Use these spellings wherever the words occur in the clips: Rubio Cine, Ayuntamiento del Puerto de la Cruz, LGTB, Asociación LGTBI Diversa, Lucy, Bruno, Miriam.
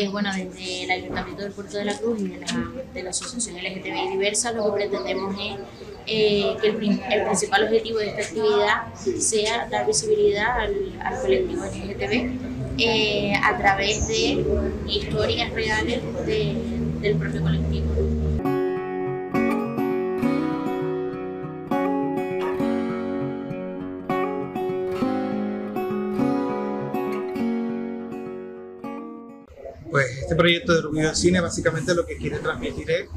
pues bueno, desde el Ayuntamiento del Puerto de la Cruz y de la Asociación LGTBI Diversa, lo que pretendemos es que el principal objetivo de esta actividad sea dar visibilidad al colectivo LGTB a través de historias reales del propio colectivo. Pues este proyecto de Rubio Cine básicamente lo que quiere transmitir es,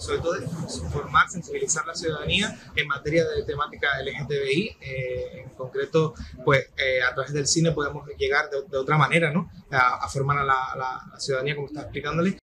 sobre todo, informar, sensibilizar a la ciudadanía en materia de temática LGTBI. En concreto, pues a través del cine podemos llegar de otra manera, ¿no?, a formar a la ciudadanía, como está explicándole.